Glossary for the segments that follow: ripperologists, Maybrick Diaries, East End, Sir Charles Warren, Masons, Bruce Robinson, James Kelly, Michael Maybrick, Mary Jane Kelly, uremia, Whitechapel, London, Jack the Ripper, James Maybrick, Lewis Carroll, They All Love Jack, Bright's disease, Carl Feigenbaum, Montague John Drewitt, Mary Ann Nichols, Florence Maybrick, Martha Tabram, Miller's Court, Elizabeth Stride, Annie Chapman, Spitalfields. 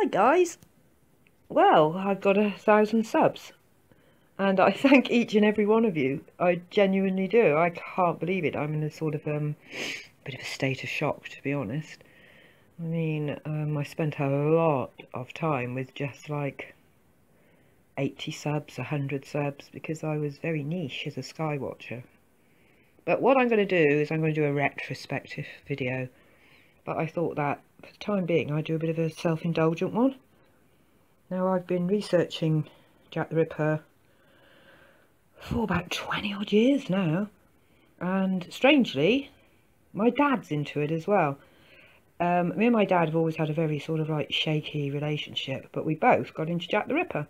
Hi guys. Well, I've got 1,000 subs and I thank each and every one of you. I genuinely do. I can't believe it. I'm in a sort of bit of a state of shock, to be honest. I mean, I spent a lot of time with just like 80 subs, 100 subs, because I was very niche as a skywatcher. But what I'm going to do is I'm going to do a retrospective video. But I thought that for the time being I'd do a bit of a self-indulgent one. Now, I've been researching Jack the Ripper for about 20 odd years now. And strangely, my dad's into it as well. Me and my dad have always had a very sort of like shaky relationship, but we both got into Jack the Ripper.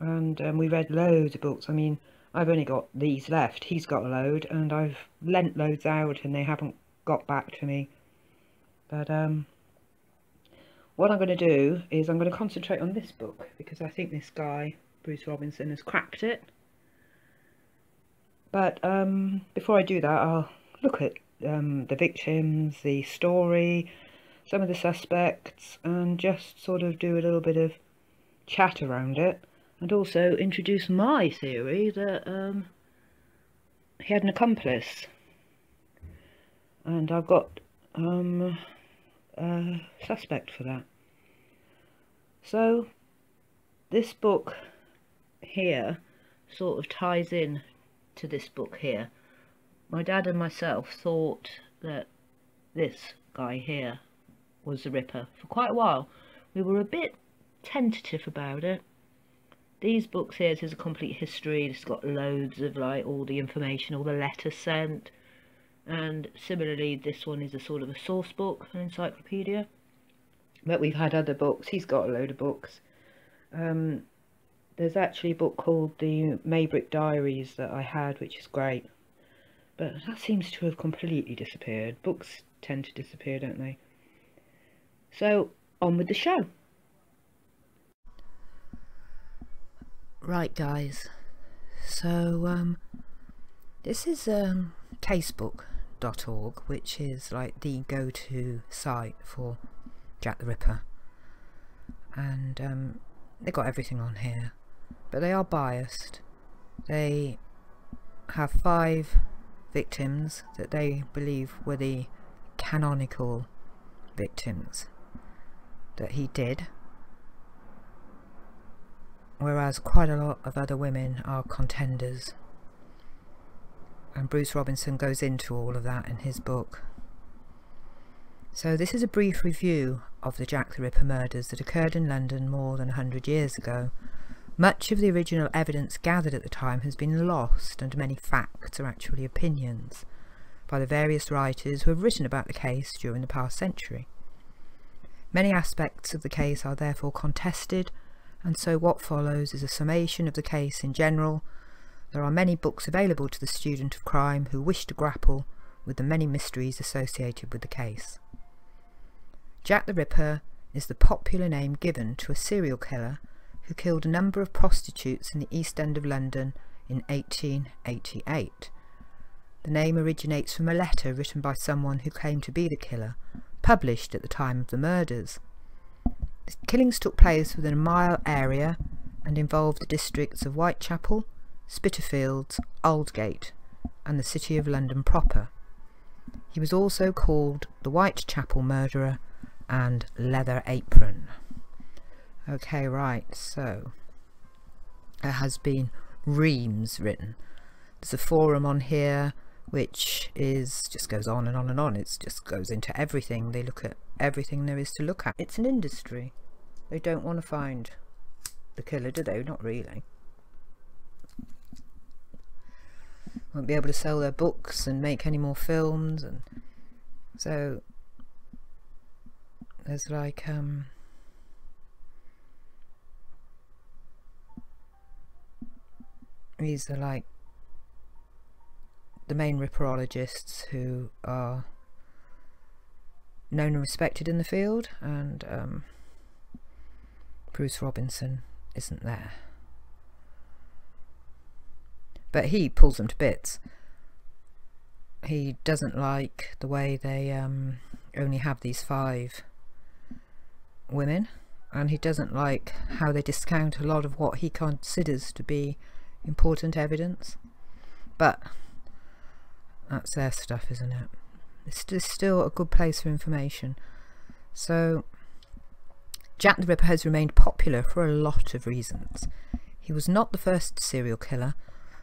And we read loads of books. I mean, I've only got these left. He's got a load, and I've lent loads out, and they haven't got back to me. But what I'm going to do is I'm going to concentrate on this book, because I think this guy, Bruce Robinson, has cracked it. But before I do that, I'll look at the victims, the story, some of the suspects, and just sort of do a little bit of chat around it. And also introduce my theory that he had an accomplice. And I've got a suspect for that. So this book here sort of ties in to this book here. My dad and myself thought that this guy here was the Ripper for quite a while. We were a bit tentative about it. These books here, this is a complete history. It's got loads of like all the information, all the letters sent, and similarly this one is a sort of a source book, an encyclopedia. But we've had other books. He's got a load of books. There's actually a book called the Maybrick Diaries that I had, which is great, but that seems to have completely disappeared. Books tend to disappear, don't they? So on with the show. Right guys, so this is case book.org, which is like the go-to site for Jack the Ripper, and they've got everything on here, but they are biased. They have 5 victims that they believe were the canonical victims that he did, whereas quite a lot of other women are contenders. And Bruce Robinson goes into all of that in his book. So this is a brief review of the Jack the Ripper murders that occurred in London more than 100 years ago. Much of the original evidence gathered at the time has been lost, and many facts are actually opinions by the various writers who have written about the case during the past century. Many aspects of the case are therefore contested, and so what follows is a summation of the case in general. There are many books available to the student of crime who wish to grapple with the many mysteries associated with the case. Jack the Ripper is the popular name given to a serial killer who killed a number of prostitutes in the East End of London in 1888. The name originates from a letter written by someone who claimed to be the killer, published at the time of the murders. The killings took place within a mile area and involved the districts of Whitechapel, Spitalfields, Aldgate and the City of London proper. He was also called the Whitechapel murderer and Leather Apron. Okay, right, so there has been reams written. There's a forum on here which is just goes on and on and on. It just goes into everything. They look at everything there is to look at. It's an industry. They don't want to find the killer, do they? Not really. Won't be able to sell their books and make any more films, and so there's like these are like the main ripperologists who are known and respected in the field, and Bruce Robinson isn't there, but he pulls them to bits. He doesn't like the way they only have these 5 women and he doesn't like how they discount a lot of what he considers to be important evidence. But that's their stuff, isn't it? It's still a good place for information. So Jack the Ripper has remained popular for a lot of reasons. He was not the first serial killer,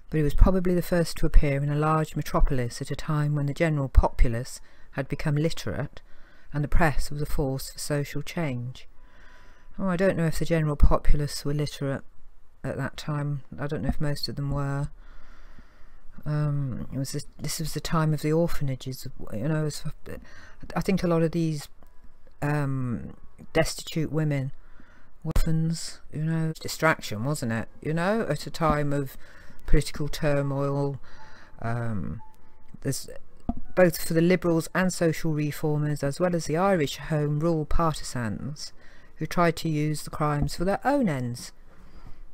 but he was probably the first to appear in a large metropolis at a time when the general populace had become literate and the press was a force for social change. Oh, I don't know if the general populace were literate at that time. I don't know if most of them were. This was the time of the orphanages, you know. I think a lot of these destitute women, orphans, you know, distraction, wasn't it? You know, at a time of political turmoil, there's both for the liberals and social reformers, as well as the Irish Home Rule partisans who tried to use the crimes for their own ends.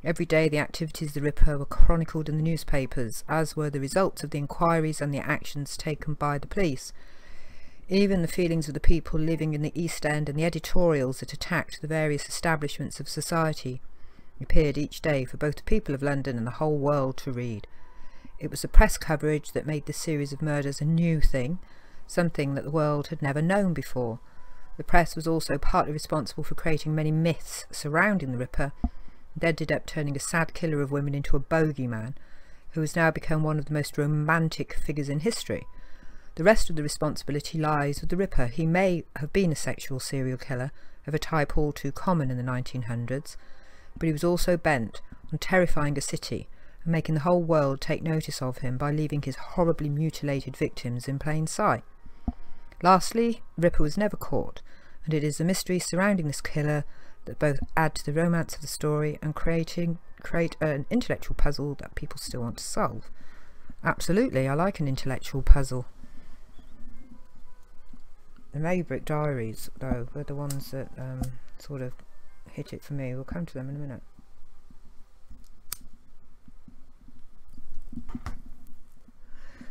Every day the activities of the Ripper were chronicled in the newspapers, as were the results of the inquiries and the actions taken by the police. Even the feelings of the people living in the East End and the editorials that attacked the various establishments of society appeared each day for both the people of London and the whole world to read. It was the press coverage that made this series of murders a new thing, something that the world had never known before. The press was also partly responsible for creating many myths surrounding the Ripper. They ended up turning a sad killer of women into a bogeyman, who has now become one of the most romantic figures in history. The rest of the responsibility lies with the Ripper. He may have been a sexual serial killer of a type all too common in the 1900s, but he was also bent on terrifying a city and making the whole world take notice of him by leaving his horribly mutilated victims in plain sight. Lastly, Ripper was never caught, and it is the mystery surrounding this killer that both add to the romance of the story and create an intellectual puzzle that people still want to solve. Absolutely, I like an intellectual puzzle. The Maybrick Diaries, though, were the ones that sort of hit it for me. We'll come to them in a minute.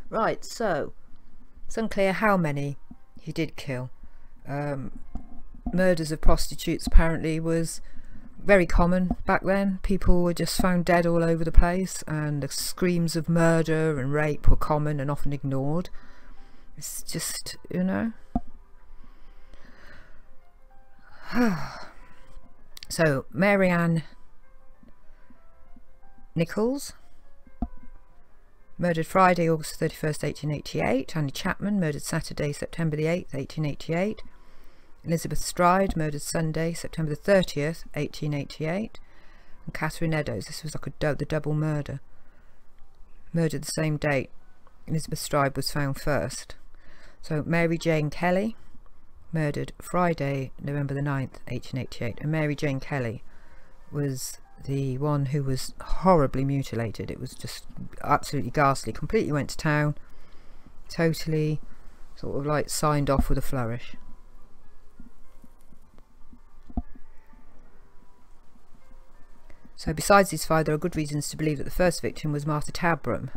Right, so it's unclear how many he did kill. Murders of prostitutes apparently was very common back then. People were just found dead all over the place, and the screams of murder and rape were common and often ignored. It's just, you know. So Mary Ann Nichols, murdered Friday, August 31st, 1888. Annie Chapman, murdered Saturday, September the 8th, 1888. Elizabeth Stride, murdered Sunday, September the 30th, 1888. And Catherine Eddowes, this was like the double murder. Murdered the same date. Elizabeth Stride was found first. So Mary Jane Kelly, murdered Friday, November the 9th, 1888. And Mary Jane Kelly was the one who was horribly mutilated. It was just absolutely ghastly. Completely went to town. Totally sort of like signed off with a flourish. So besides these five, there are good reasons to believe that the first victim was Martha Tabram,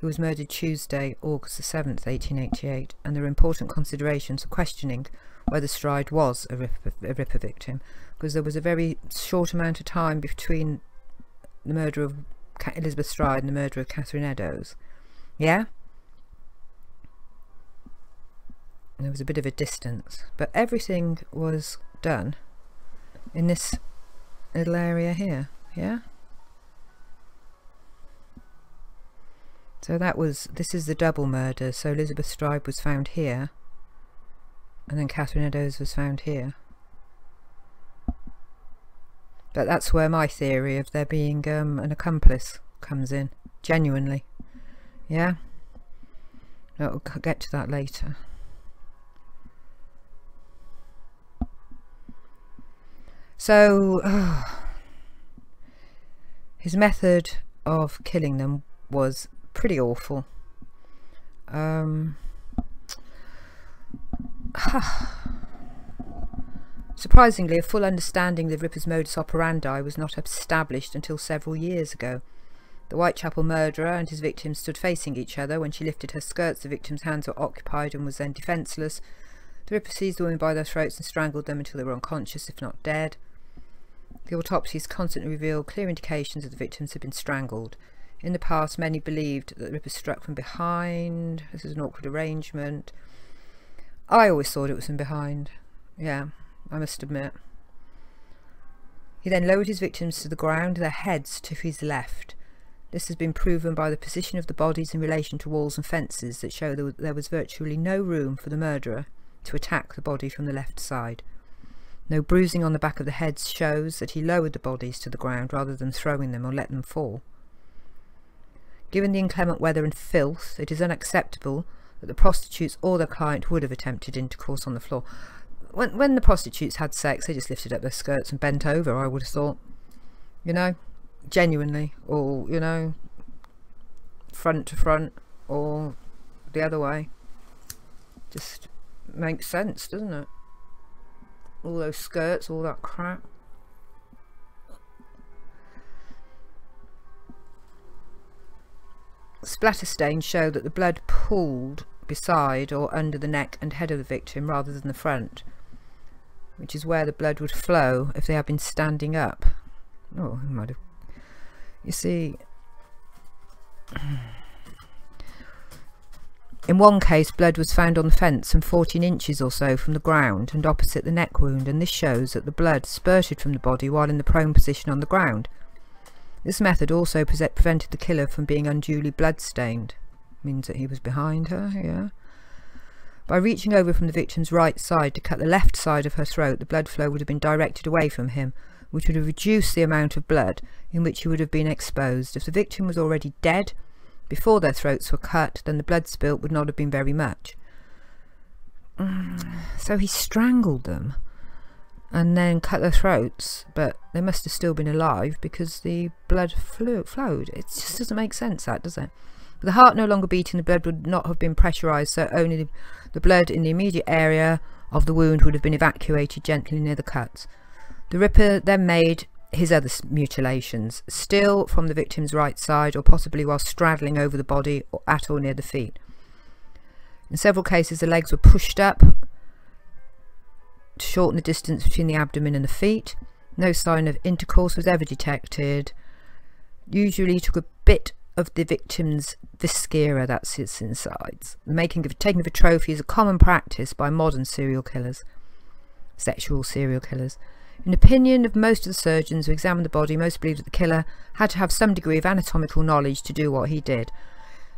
who was murdered Tuesday, August the 7th, 1888, and there are important considerations for questioning whether Stride was a Ripper victim, because there was a very short amount of time between the murder of Elizabeth Stride and the murder of Catherine Eddowes. Yeah? And there was a bit of a distance, but everything was done in this little area here, yeah? So this is the double murder. So Elizabeth Stride was found here, and then Catherine Eddowes was found here. But that's where my theory of there being an accomplice comes in, genuinely. Yeah? I'll get to that later. So, his method of killing them was pretty awful. Surprisingly, a full understanding of the Ripper's modus operandi was not established until several years ago. The Whitechapel murderer and his victim stood facing each other. When she lifted her skirts, the victim's hands were occupied and was then defenceless. The Ripper seized the women by their throats and strangled them until they were unconscious, if not dead. The autopsies constantly reveal clear indications that the victims have been strangled. In the past, many believed that the Ripper struck from behind. This is an awkward arrangement. I always thought it was from behind. Yeah, I must admit. He then lowered his victims to the ground, their heads to his left. This has been proven by the position of the bodies in relation to walls and fences that show that there was virtually no room for the murderer to attack the body from the left side. No bruising on the back of the heads shows that he lowered the bodies to the ground rather than throwing them or let them fall. Given the inclement weather and filth, it is unacceptable that the prostitutes or their client would have attempted intercourse on the floor. When the prostitutes had sex, they just lifted up their skirts and bent over, I would have thought. You know, genuinely, or, you know, front to front, or the other way. Just makes sense, doesn't it? All those skirts, all that crap. Splatter stains show that the blood pooled beside or under the neck and head of the victim rather than the front, which is where the blood would flow if they had been standing up. Oh, he might have. You see, in one case, blood was found on the fence and 14 inches or so from the ground and opposite the neck wound, and this shows that the blood spurted from the body while in the prone position on the ground. This method also prevented the killer from being unduly blood-stained. Means that he was behind her, yeah. By reaching over from the victim's right side to cut the left side of her throat, the blood flow would have been directed away from him, which would have reduced the amount of blood in which he would have been exposed. If the victim was already dead before their throats were cut, then the blood spilt would not have been very much. So he strangled them and then cut their throats, but they must have still been alive because the blood flowed. It just doesn't make sense, that, does it? With the heart no longer beating, the blood would not have been pressurised, so only the blood in the immediate area of the wound would have been evacuated gently near the cuts. The Ripper then made his other mutilations, still from the victim's right side, or possibly while straddling over the body or at or near the feet. In several cases, the legs were pushed up to shorten the distance between the abdomen and the feet. No sign of intercourse was ever detected. Usually took a bit of the victim's viscera, that's its insides. The taking of a trophy is a common practice by modern serial killers, sexual serial killers. In opinion of most of the surgeons who examined the body, most believed that the killer had to have some degree of anatomical knowledge to do what he did.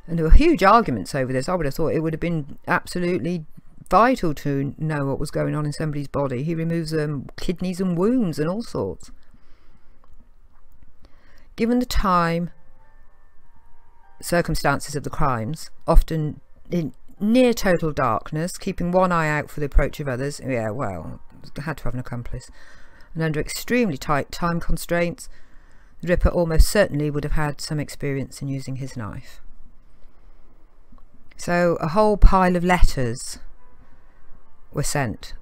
And there were huge arguments over this. I would have thought it would have been absolutely vital to know what was going on in somebody's body. He removes kidneys and wombs and all sorts. Given the time, circumstances of the crimes, often in near total darkness, keeping one eye out for the approach of others. Yeah, well, had to have an accomplice. And under extremely tight time constraints, the Ripper almost certainly would have had some experience in using his knife. So a whole pile of letters were sent,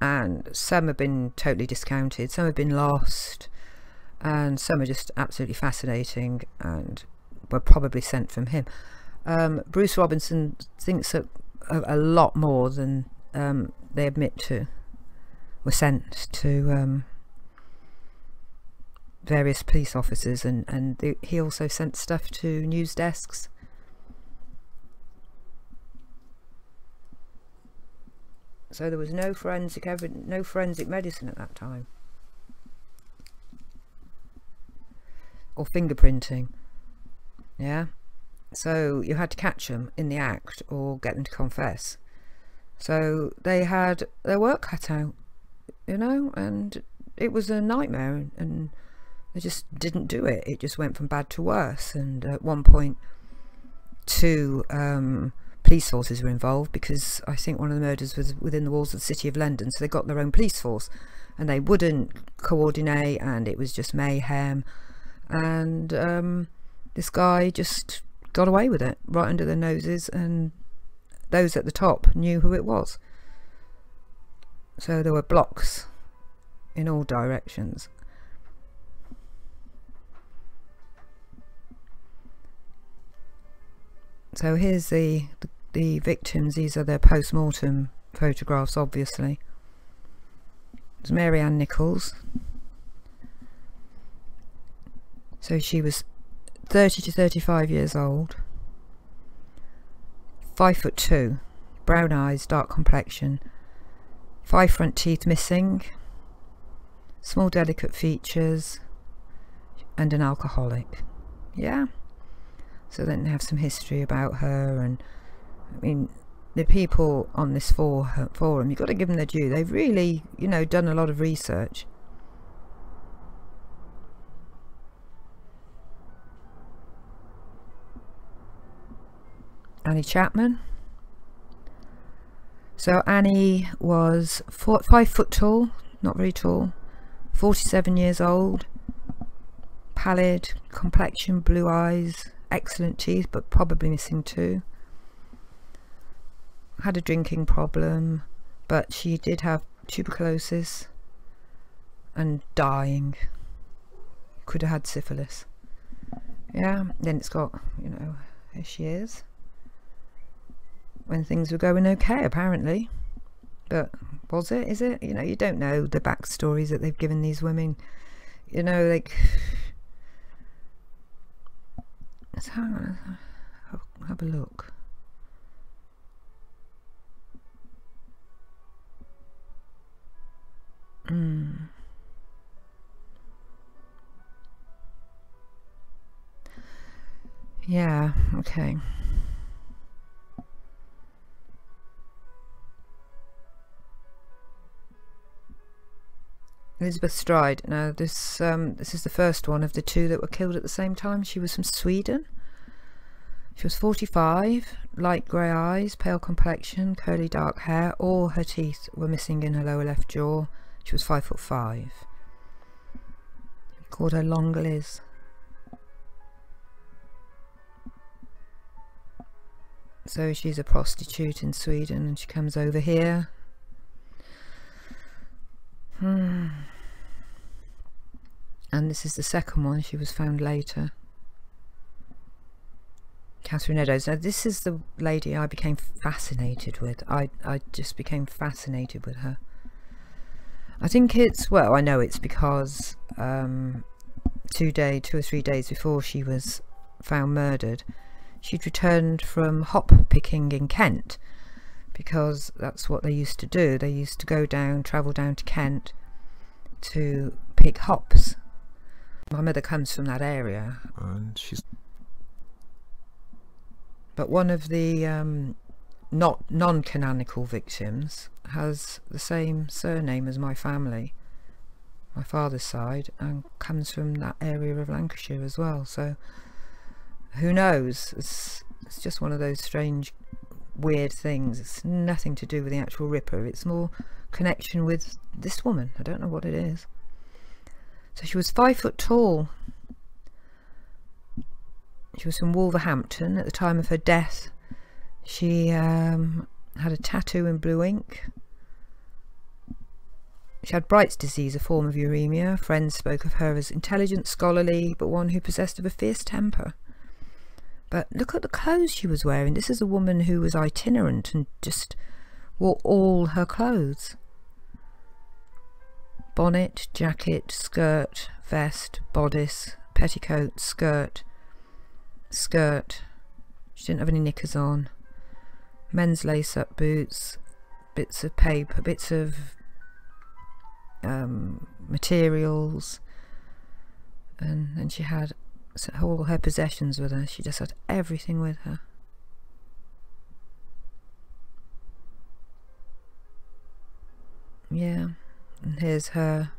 and some have been totally discounted, some have been lost, and some are just absolutely fascinating and were probably sent from him. Bruce Robinson thinks that a lot more than they admit to were sent to various police officers, and he also sent stuff to news desks. So there was no forensic evidence, no forensic medicine at that time, or fingerprinting. Yeah, so you had to catch them in the act or get them to confess. So they had their work cut out, you know, and it was a nightmare, and they just didn't do it. It just went from bad to worse, and at one point 2 police forces were involved, because I think one of the murders was within the walls of the City of London, so they got their own police force and they wouldn't coordinate, and it was just mayhem, and this guy just got away with it right under their noses, and those at the top knew who it was. So there were blocks in all directions. So here's the victims. These are their post-mortem photographs, obviously. It's Mary Ann Nichols. So she was 30 to 35 years old, 5'2", brown eyes, dark complexion, 5 front teeth missing, small delicate features, and an alcoholic. Yeah. So then they have some history about her, and I mean, the people on this forum, you've got to give them their due. They've really, you know, done a lot of research. Annie Chapman. So Annie was 5 foot tall, not very tall, 47 years old, pallid complexion, blue eyes, excellent teeth, but probably missing two. Had a drinking problem, but she did have tuberculosis and dying. Could have had syphilis. Yeah, then it's got, you know, here she is. When things were going okay, apparently. But was it? Is it? You know, you don't know the backstories that they've given these women. You know, like... Let's have a look. Yeah, okay. Elizabeth Stride. Now this this is the first one of the two that were killed at the same time. She was from Sweden. She was 45, light grey eyes, pale complexion, curly dark hair. All her teeth were missing in her lower left jaw. She was 5'5". We called her Long Liz. So she's a prostitute in Sweden, and she comes over here. And this is the second one. She was found later. Catherine Eddowes. Now this is the lady I became fascinated with. I just became fascinated with her. I think it's, well, I know it's because 2 or 3 days before she was found murdered, she'd returned from hop picking in Kent, because that's what they used to do. They used to go down, travel down to Kent to pick hops. My mother comes from that area, and she's. But one of the not non-canonical victims has the same surname as my family, my father's side, and comes from that area of Lancashire as well. So who knows? It's just one of those strange, weird things. It's nothing to do with the actual Ripper. It's more connection with this woman. I don't know what it is. So she was 5 foot tall. She was from Wolverhampton. At the time of her death, she had a tattoo in blue ink. She had Bright's disease, a form of uremia. Friends spoke of her as intelligent, scholarly, but one who possessed of a fierce temper. But look at the clothes she was wearing. This is a woman who was itinerant and just wore all her clothes. Bonnet, jacket, skirt, vest, bodice, petticoat, skirt. She didn't have any knickers on. Men's lace-up boots, bits of paper, bits of materials, and then she had all her possessions with her. She just had everything with her. Yeah, and here's her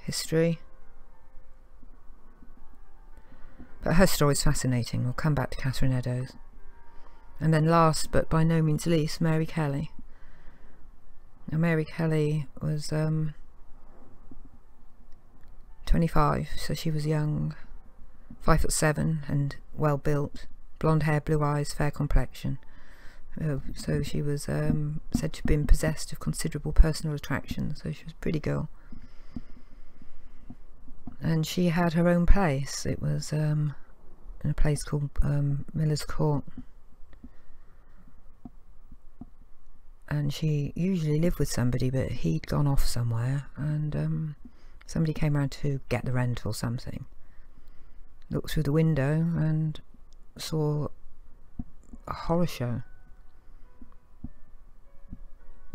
history. But her story's fascinating. We'll come back to Catherine Eddowes. And then last, but by no means least, Mary Kelly. Now Mary Kelly was 25, so she was young. 5'7" and well built. Blonde hair, blue eyes, fair complexion. So she was said to have been possessed of considerable personal attraction, so she was a pretty girl. And she had her own place. It was in a place called Miller's Court. And she usually lived with somebody, but he'd gone off somewhere, and somebody came around to get the rent or something. looked through the window and saw a horror show.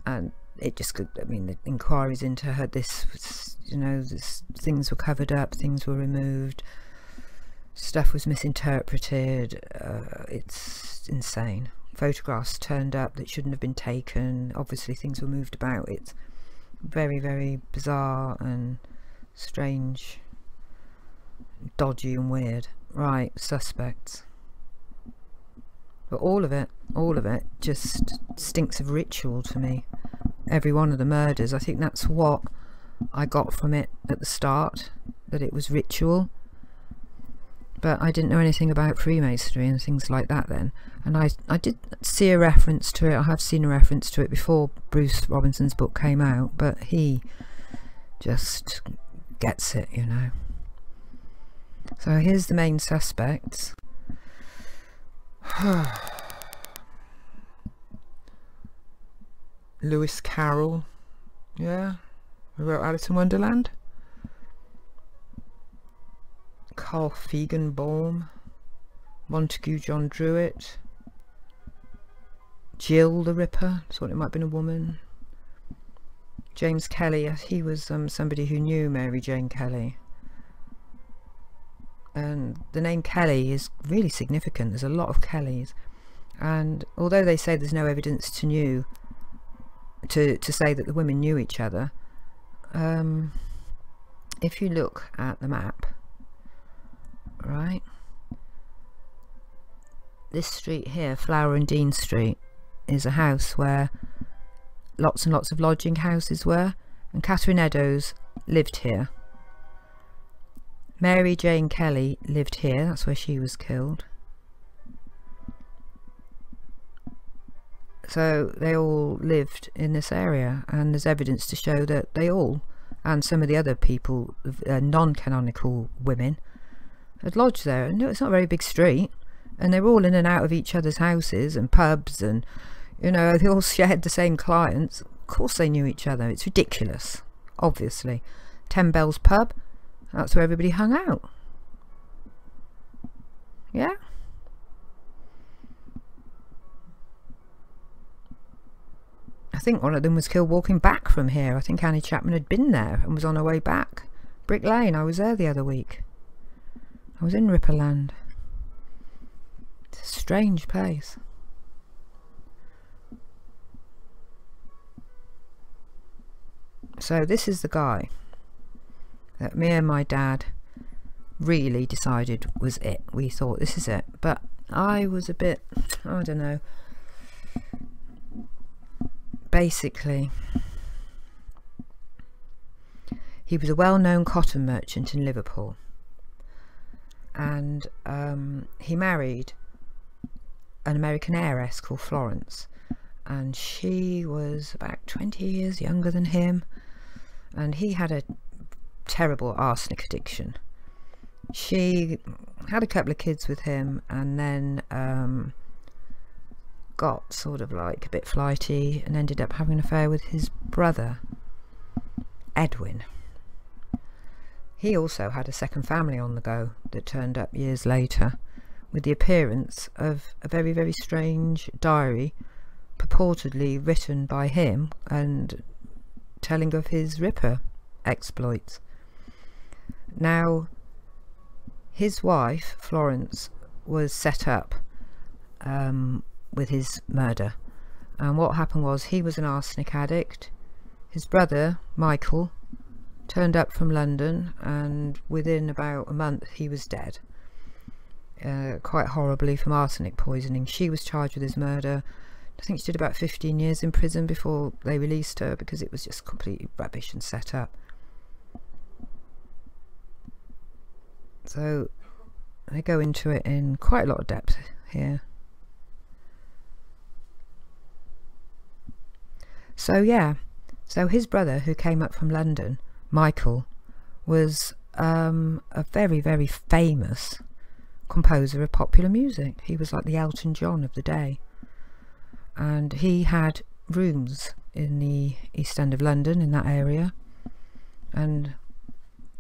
And it just, I mean, the inquiries into her, this was, you know, this, things were covered up, things were removed, stuff was misinterpreted. It's insane. Photographs turned up that shouldn't have been taken. Obviously things were moved about. It's very, very bizarre and strange, dodgy and weird. Right, suspects. But all of it just stinks of ritual to me. Every one of the murders, I think that's what I got from it at the start, that it was ritual. But I didn't know anything about Freemasonry and things like that then. And I did see a reference to it. I have seen a reference to it before Bruce Robinson's book came out, but he just gets it, you know. So here's the main suspects. Lewis Carroll, yeah, who wrote Alice in Wonderland. Carl Feigenbaum, Montague John Drewitt, Jill the Ripper, thought it might have been a woman. James Kelly, he was somebody who knew Mary Jane Kelly. And the name Kelly is really significant. There's a lot of Kellys, and although they say there's no evidence to say that the women knew each other, if you look at the map, right, this street here, Flower and Dean Street, is a house where lots and lots of lodging houses were, and Catherine Eddowes lived here. Mary Jane Kelly lived here, that's where she was killed. So they all lived in this area, and there's evidence to show that they all, and some of the other people, non-canonical women, had lodged there. No, it's not a very big street, and they were all in and out of each other's houses and pubs, and, you know, they all shared the same clients. Of course they knew each other. It's ridiculous, obviously. Ten Bells Pub, that's where everybody hung out. Yeah. I think one of them was killed walking back from here. I think Annie Chapman had been there and was on her way back. Brick Lane, I was there the other week. I was in Ripperland. It's a strange place. So this is the guy that me and my dad really decided was it. We thought this is it, but I was a bit, I don't know, basically he was a well-known cotton merchant in Liverpool, and he married an American heiress called Florence, and she was about 20 years younger than him, and he had a terrible arsenic addiction. She had a couple of kids with him, and then got sort of like a bit flighty and ended up having an affair with his brother Edwin. He also had a second family on the go that turned up years later with the appearance of a very, very strange diary purportedly written by him and telling of his Ripper exploits. Now, his wife Florence was set up with his murder, and what happened was he was an arsenic addict. His brother Michael turned up from London, and within about a month he was dead, quite horribly, from arsenic poisoning. She was charged with his murder. I think she did about 15 years in prison before they released her, because it was just completely rubbish and set up. So they go into it in quite a lot of depth here. So yeah, so his brother who came up from London, Michael, was a very, very famous composer of popular music. He was like the Elton John of the day, and he had rooms in the East End of London in that area, and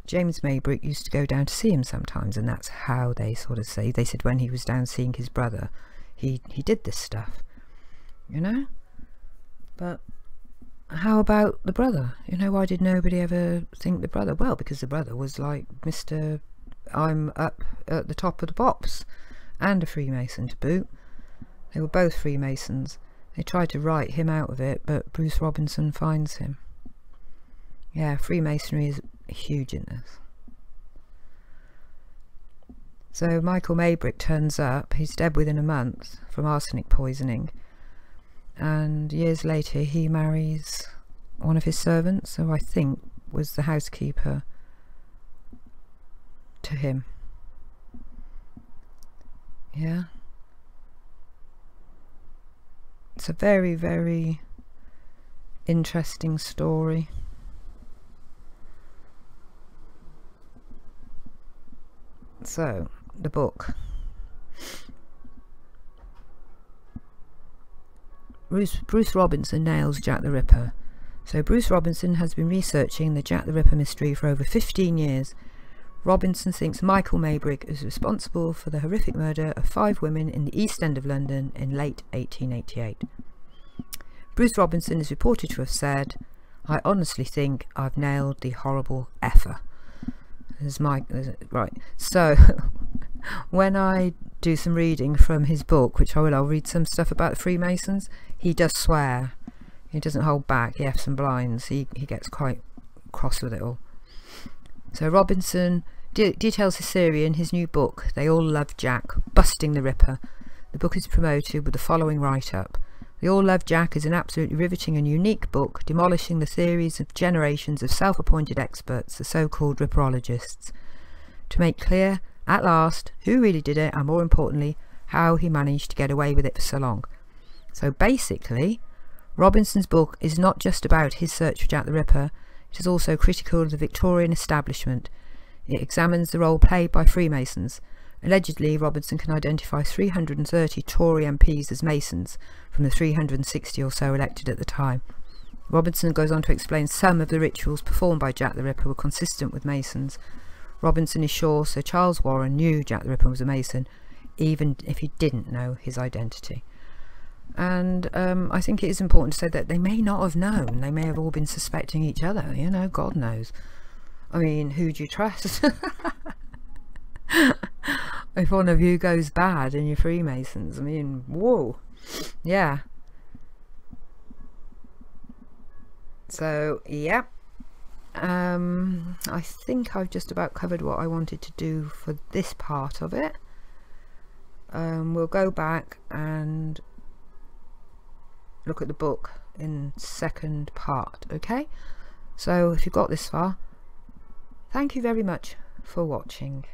James Maybrick used to go down to see him sometimes, and that's how they sort of say, they said when he was down seeing his brother, he did this stuff, you know. But how about the brother? You know, why did nobody ever think the brother? Well, because the brother was like Mr. I'm up at the top of the pops, and a Freemason to boot. They were both Freemasons. They tried to write him out of it, but Bruce Robinson finds him. Yeah, Freemasonry is huge in this. So Michael Maybrick turns up. He's dead within a month from arsenic poisoning, and years later he marries one of his servants, who I think was the housekeeper, to him. Yeah, it's a very, very interesting story. So, the book. Bruce Robinson nails Jack the Ripper. So Bruce Robinson has been researching the Jack the Ripper mystery for over 15 years. Robinson thinks Michael Maybrick is responsible for the horrific murder of 5 women in the East End of London in late 1888. Bruce Robinson is reported to have said, "I honestly think I've nailed the horrible effer." Right, so when I do some reading from his book, which I will, I'll read some stuff about the Freemasons, he does swear. He doesn't hold back. He f's and blinds. He gets quite cross with it all. So Robinson details his theory in his new book, They All Love Jack, Busting the Ripper. The book is promoted with the following write-up. They All Love Jack is an absolutely riveting and unique book, demolishing the theories of generations of self-appointed experts, the so-called ripperologists, to make clear, at last, who really did it, and more importantly, how he managed to get away with it for so long. So basically, Robinson's book is not just about his search for Jack the Ripper, it is also critical of the Victorian establishment. It examines the role played by Freemasons. Allegedly, Robinson can identify 330 Tory MPs as Masons from the 360 or so elected at the time. Robinson goes on to explain some of the rituals performed by Jack the Ripper were consistent with Masons. Robinson is sure Sir Charles Warren knew Jack the Ripper was a Mason, even if he didn't know his identity. And I think it is important to say that they may not have known. They may have all been suspecting each other, you know, God knows. I mean, who do you trust? If one of you goes bad and you're Freemasons, I mean, whoa, yeah. So, yeah, I think I've just about covered what I wanted to do for this part of it. We'll go back and look at the book in second part, okay? So, if you've got this far, thank you very much for watching.